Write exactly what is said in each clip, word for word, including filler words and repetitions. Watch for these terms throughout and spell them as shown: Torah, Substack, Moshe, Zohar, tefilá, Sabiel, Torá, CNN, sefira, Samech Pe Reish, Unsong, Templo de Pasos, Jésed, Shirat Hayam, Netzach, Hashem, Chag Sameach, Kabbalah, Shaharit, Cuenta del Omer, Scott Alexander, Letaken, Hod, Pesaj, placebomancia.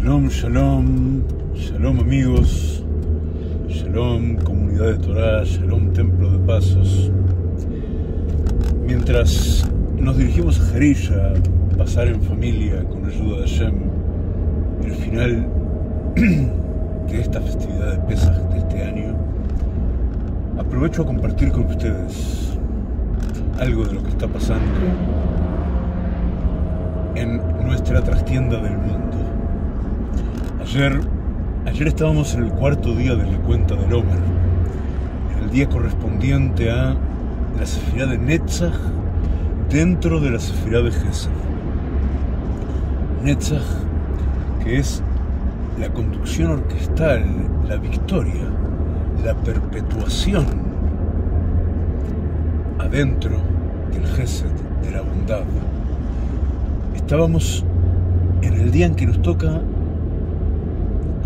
Shalom, shalom, shalom amigos, shalom comunidad de Torah, shalom templo de pasos. Mientras nos dirigimos a Harish a pasar en familia con ayuda de Hashem el final de esta festividad de Pesaj de este año, aprovecho a compartir con ustedes algo de lo que está pasando en nuestra trastienda del mundo. Ayer, ayer estábamos en el cuarto día de la Cuenta del Omer, el día correspondiente a la sefira de Netzach dentro de la sefira de Jésed. Netzach, que es la conducción orquestal, la victoria, la perpetuación adentro del Jésed, de la bondad. Estábamos en el día en que nos toca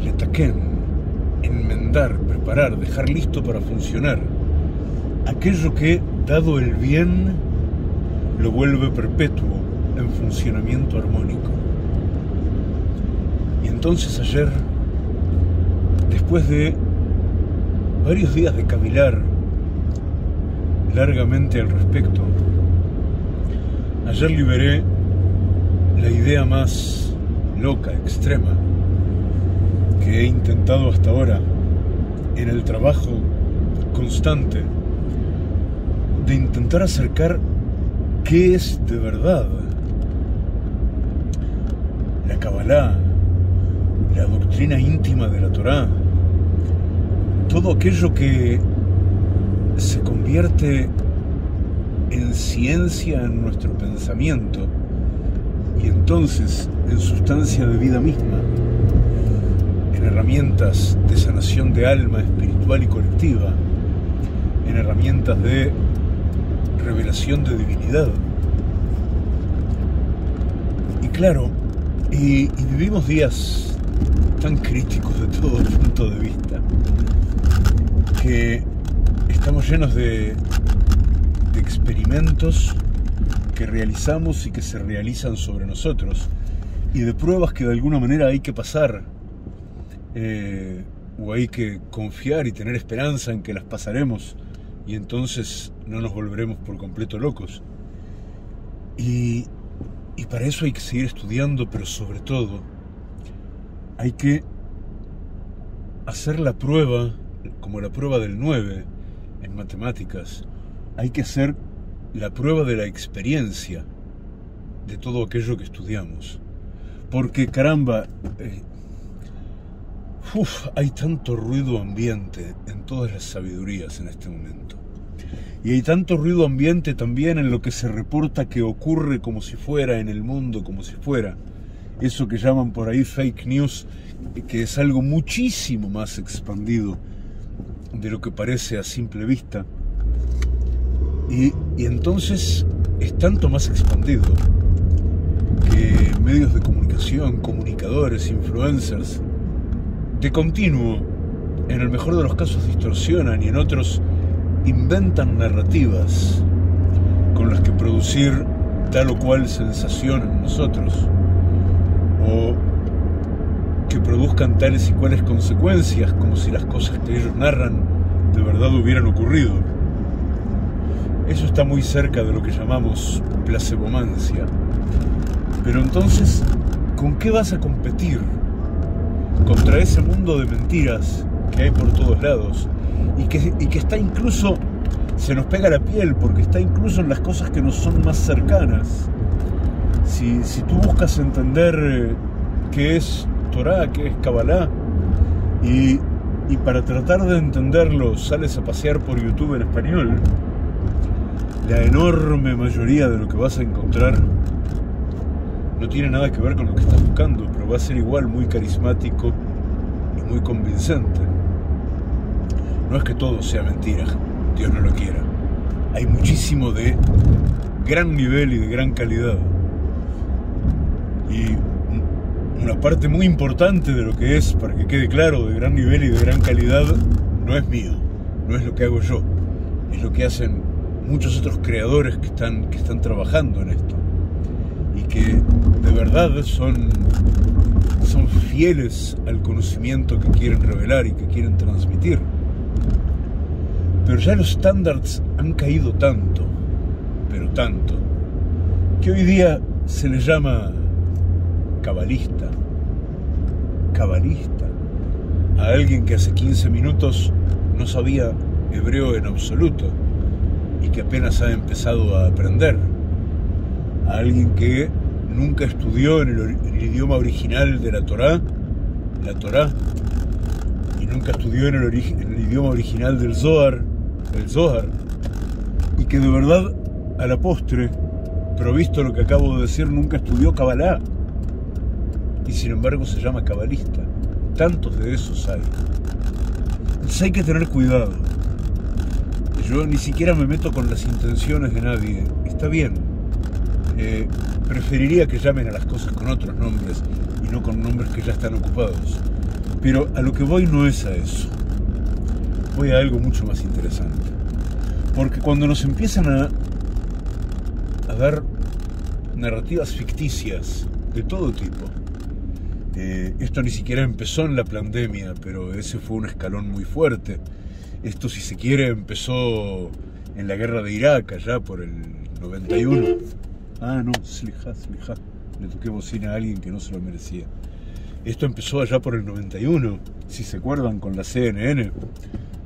Letaken, enmendar, preparar, dejar listo para funcionar aquello que, dado el bien, lo vuelve perpetuo en funcionamiento armónico. Y entonces ayer, después de varios días de cavilar largamente al respecto, ayer liberé la idea más loca, extrema, que he intentado hasta ahora en el trabajo constante de intentar acercar qué es de verdad la Kabbalah, la doctrina íntima de la Torá, todo aquello que se convierte en ciencia en nuestro pensamiento y entonces en sustancia de vida misma, en herramientas de sanación de alma espiritual y colectiva, en herramientas de revelación de divinidad. Y claro, y, y vivimos días tan críticos de todo el punto de vista, que estamos llenos de, de experimentos que realizamos y que se realizan sobre nosotros, y de pruebas que de alguna manera hay que pasar, Eh, o hay que confiar y tener esperanza en que las pasaremos y entonces no nos volveremos por completo locos, y, y para eso hay que seguir estudiando, pero sobre todo hay que hacer la prueba, como la prueba del nueve en matemáticas, hay que hacer la prueba de la experiencia de todo aquello que estudiamos, porque caramba, eh, Uf, hay tanto ruido ambiente en todas las sabidurías en este momento. Y hay tanto ruido ambiente también en lo que se reporta que ocurre como si fuera en el mundo, como si fuera eso que llaman por ahí fake news, que es algo muchísimo más expandido de lo que parece a simple vista. Y, y entonces es tanto más expandido que medios de comunicación, comunicadores, influencers, de continuo, en el mejor de los casos distorsionan y en otros inventan narrativas con las que producir tal o cual sensación en nosotros, o que produzcan tales y cuales consecuencias, como si las cosas que ellos narran de verdad hubieran ocurrido. Eso está muy cerca de lo que llamamos placebomancia. Pero entonces, ¿con qué vas a competir contra ese mundo de mentiras que hay por todos lados y que, y que está incluso, se nos pega la piel porque está incluso en las cosas que nos son más cercanas? Si, si tú buscas entender qué es Torah, qué es Kabbalah, y, y para tratar de entenderlo sales a pasear por YouTube en español, la enorme mayoría de lo que vas a encontrar no tiene nada que ver con lo que estás buscando, pero va a ser igual muy carismático y muy convincente. No es que todo sea mentira, Dios no lo quiera. Hay muchísimo de gran nivel y de gran calidad. Y una parte muy importante de lo que es, para que quede claro, de gran nivel y de gran calidad, no es mío, no es lo que hago yo. Es lo que hacen muchos otros creadores que están, que están trabajando en esto. Y que de verdad son, son fieles al conocimiento que quieren revelar y que quieren transmitir. Pero ya los estándares han caído tanto, pero tanto, que hoy día se les llama cabalista, cabalista, a alguien que hace quince minutos no sabía hebreo en absoluto y que apenas ha empezado a aprender, a alguien que nunca estudió en el, en el idioma original de la Torá, la Torá, y nunca estudió en el, ori en el idioma original del Zohar, el Zohar, y que de verdad a la postre, provisto lo que acabo de decir, nunca estudió Kabbalah, y sin embargo se llama cabalista. Tantos de esos hay. Entonces hay que tener cuidado. Yo ni siquiera me meto con las intenciones de nadie. Está bien. Eh, preferiría que llamen a las cosas con otros nombres y no con nombres que ya están ocupados. Pero a lo que voy no es a eso. Voy a algo mucho más interesante. Porque cuando nos empiezan a, a dar narrativas ficticias de todo tipo, Eh, esto ni siquiera empezó en la pandemia, pero ese fue un escalón muy fuerte. Esto, si se quiere, empezó en la guerra de Irak, allá por el noventa y uno. Ah, no, slija, slija. Le toqué bocina a alguien que no se lo merecía. Esto empezó allá por el noventa y uno, si se acuerdan, con la C N N,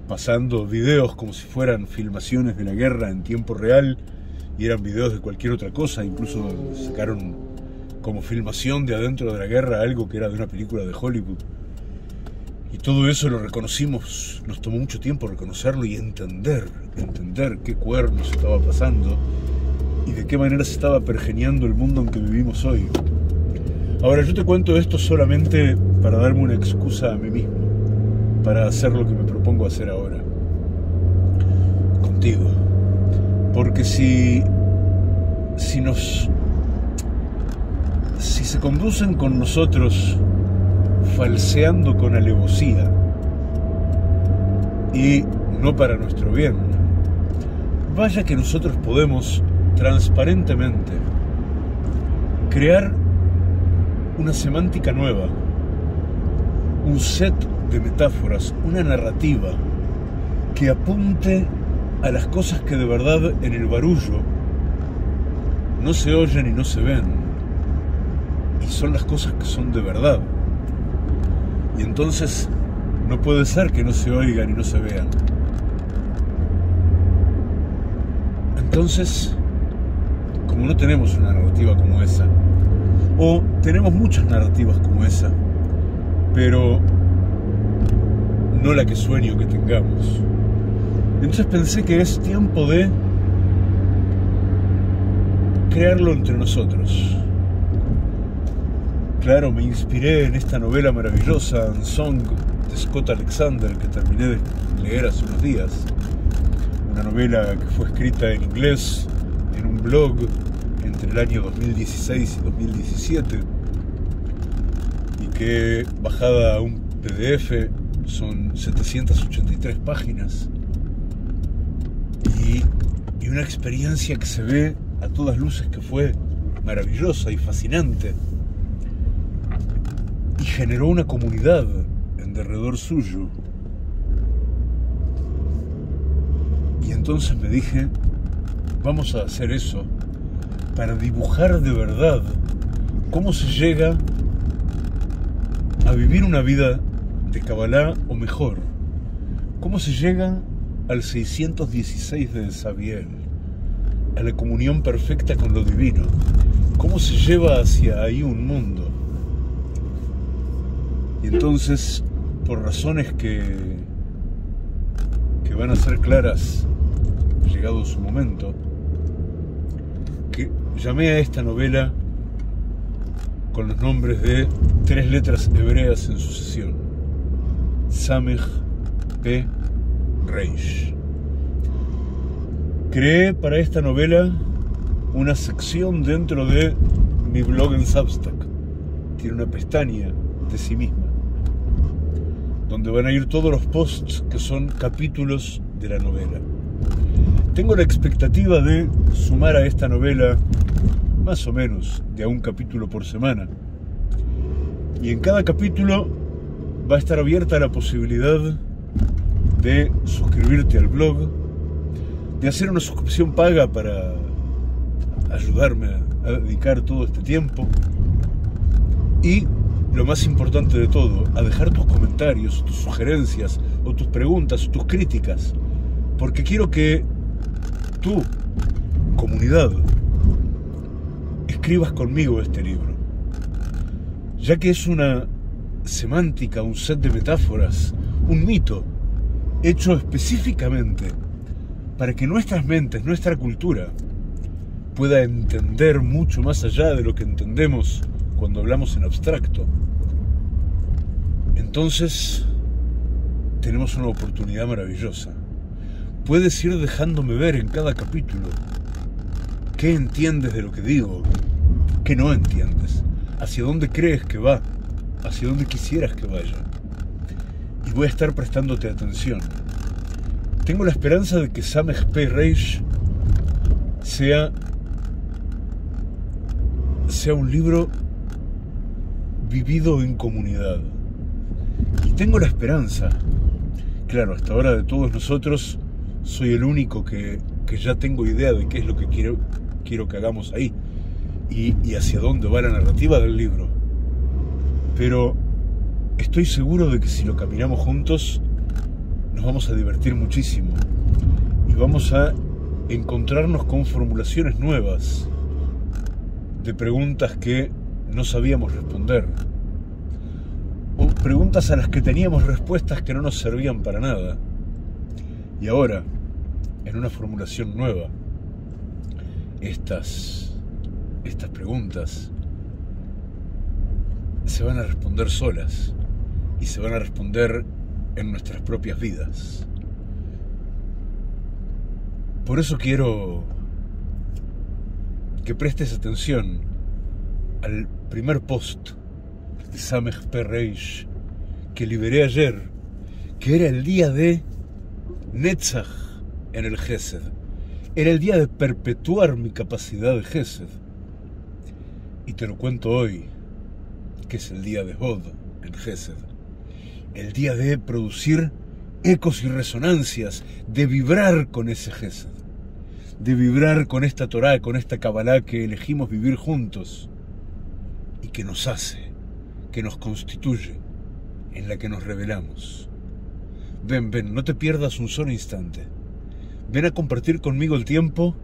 pasando videos como si fueran filmaciones de la guerra en tiempo real, y eran videos de cualquier otra cosa. Incluso sacaron como filmación de adentro de la guerra algo que era de una película de Hollywood. Y todo eso lo reconocimos, nos tomó mucho tiempo reconocerlo y entender, entender qué cuernos estaba pasando y de qué manera se estaba pergeñando el mundo en que vivimos hoy. Ahora, yo te cuento esto solamente para darme una excusa a mí mismo, para hacer lo que me propongo hacer ahora, contigo. Porque si, si nos... si se conducen con nosotros falseando con alevosía y no para nuestro bien, vaya que nosotros podemos transparentemente crear una semántica nueva, un set de metáforas, una narrativa que apunte a las cosas que de verdad en el barullo no se oyen y no se ven, y son las cosas que son de verdad. Y entonces no puede ser que no se oigan y no se vean. Entonces, como no tenemos una narrativa como esa, o tenemos muchas narrativas como esa, pero no la que sueño que tengamos, entonces pensé que es tiempo de crearlo entre nosotros. Claro, me inspiré en esta novela maravillosa, Unsong, de Scott Alexander, que terminé de leer hace unos días. Una novela que fue escrita en inglés, en un blog, entre el año dos mil dieciséis y dos mil diecisiete, y que, bajada a un P D F, son setecientas ochenta y tres páginas, y, y una experiencia que se ve a todas luces que fue maravillosa y fascinante. Y generó una comunidad en derredor suyo. Y entonces me dije, vamos a hacer eso para dibujar de verdad cómo se llega a vivir una vida de Kabbalah, o mejor, cómo se llega al seiscientos dieciséis de Sabiel, a la comunión perfecta con lo divino, cómo se lleva hacia ahí un mundo. Y entonces, por razones que, que van a ser claras llegado su momento, que llamé a esta novela con los nombres de tres letras hebreas en sucesión: Samech Pe Reish. Creé para esta novela una sección dentro de mi blog en Substack. Tiene una pestaña de sí misma, donde van a ir todos los posts que son capítulos de la novela. Tengo la expectativa de sumar a esta novela más o menos de a un capítulo por semana, y en cada capítulo va a estar abierta la posibilidad de suscribirte al blog, de hacer una suscripción paga para ayudarme a dedicar todo este tiempo y, lo más importante de todo, a dejar tus comentarios, tus sugerencias, o tus preguntas, o tus críticas, porque quiero que tú, comunidad, escribas conmigo este libro, ya que es una semántica, un set de metáforas, un mito, hecho específicamente para que nuestras mentes, nuestra cultura, pueda entender mucho más allá de lo que entendemos cuando hablamos en abstracto. Entonces, tenemos una oportunidad maravillosa. Puedes ir dejándome ver en cada capítulo qué entiendes de lo que digo, qué no entiendes, hacia dónde crees que va, hacia dónde quisieras que vaya. Y voy a estar prestándote atención. Tengo la esperanza de que Samech Pe Reish sea, sea un libro vivido en comunidad. Y tengo la esperanza, claro, hasta ahora de todos nosotros, soy el único que, que ya tengo idea de qué es lo que quiero, quiero que hagamos ahí y, y hacia dónde va la narrativa del libro. Pero estoy seguro de que si lo caminamos juntos, nos vamos a divertir muchísimo y vamos a encontrarnos con formulaciones nuevas de preguntas que no sabíamos responder, o preguntas a las que teníamos respuestas que no nos servían para nada. Y ahora, en una formulación nueva, estas, estas preguntas se van a responder solas y se van a responder en nuestras propias vidas. Por eso quiero que prestes atención al primer post de Samech Pe Reish que liberé ayer, que era el día de Netzach en el Jésed. Era el día de perpetuar mi capacidad de Jésed. Y te lo cuento hoy, que es el día de Hod en Jésed. El día de producir ecos y resonancias, de vibrar con ese Jésed, de vibrar con esta Torá, con esta Kabbalah que elegimos vivir juntos y que nos hace, que nos constituye, en la que nos revelamos. Ven, ven, no te pierdas un solo instante. Ven a compartir conmigo el tiempo,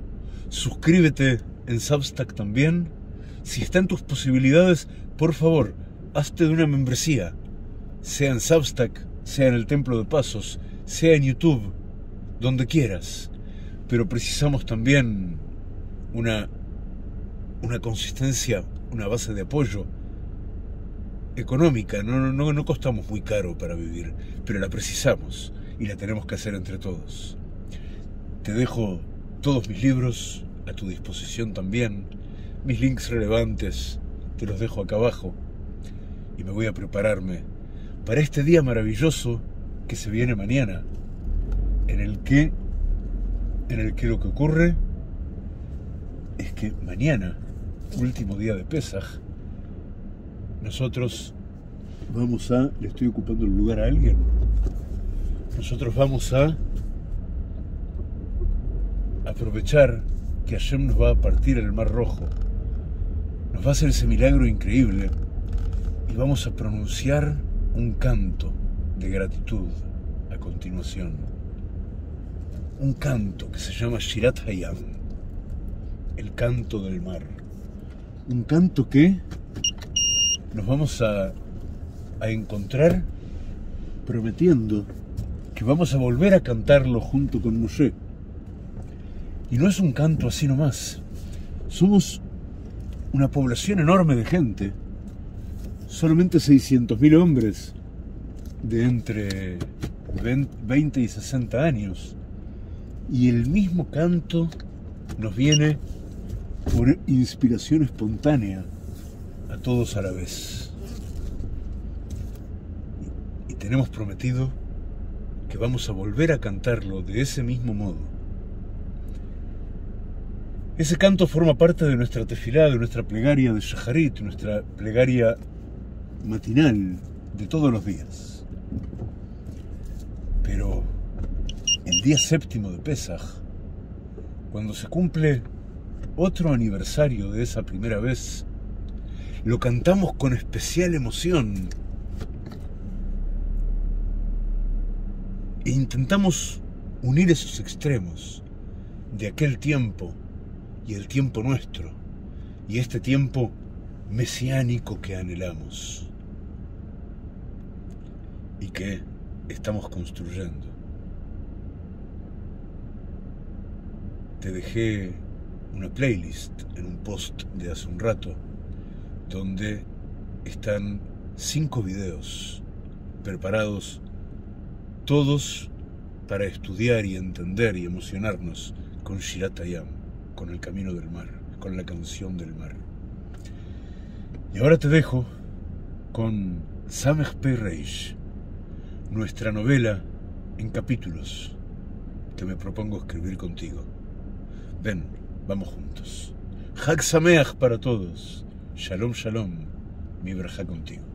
suscríbete en Substack también. Si están tus posibilidades, por favor, hazte de una membresía, sea en Substack, sea en el Templo de Pasos, sea en YouTube, donde quieras. Pero precisamos también una, una consistencia, una base de apoyo económica. No, no, no costamos muy caro para vivir, pero la precisamos y la tenemos que hacer entre todos. Te dejo todos mis libros a tu disposición también. Mis links relevantes te los dejo acá abajo. Y me voy a prepararme para este día maravilloso que se viene mañana, en el que, en el que lo que ocurre es que mañana, último día de Pesaj, nosotros vamos a... ¿Le estoy ocupando el lugar a alguien? Nosotros vamos a aprovechar que Hashem nos va a partir el Mar Rojo, nos va a hacer ese milagro increíble y vamos a pronunciar un canto de gratitud a continuación. Un canto que se llama Shirat Hayam, el canto del mar. Un canto que nos vamos a, a encontrar prometiendo que vamos a volver a cantarlo junto con Moshe. Y no es un canto así nomás. Somos una población enorme de gente, solamente seiscientos mil hombres de entre veinte y sesenta años, y el mismo canto nos viene por inspiración espontánea a todos a la vez. Y tenemos prometido que vamos a volver a cantarlo de ese mismo modo. Ese canto forma parte de nuestra tefilá, de nuestra plegaria de Shaharit, nuestra plegaria matinal de todos los días. Pero el día séptimo de Pesaj, cuando se cumple otro aniversario de esa primera vez, lo cantamos con especial emoción e intentamos unir esos extremos de aquel tiempo y el tiempo nuestro y este tiempo mesiánico que anhelamos y que estamos construyendo. Te dejé una playlist en un post de hace un rato donde están cinco videos preparados todos para estudiar y entender y emocionarnos con Shirat Hayam, con el camino del mar, con la canción del mar. Y ahora te dejo con Samech Pe Reish, nuestra novela en capítulos que me propongo escribir contigo. Ven, vamos juntos. Chag Sameach para todos. Shalom, shalom. Mi braja contigo.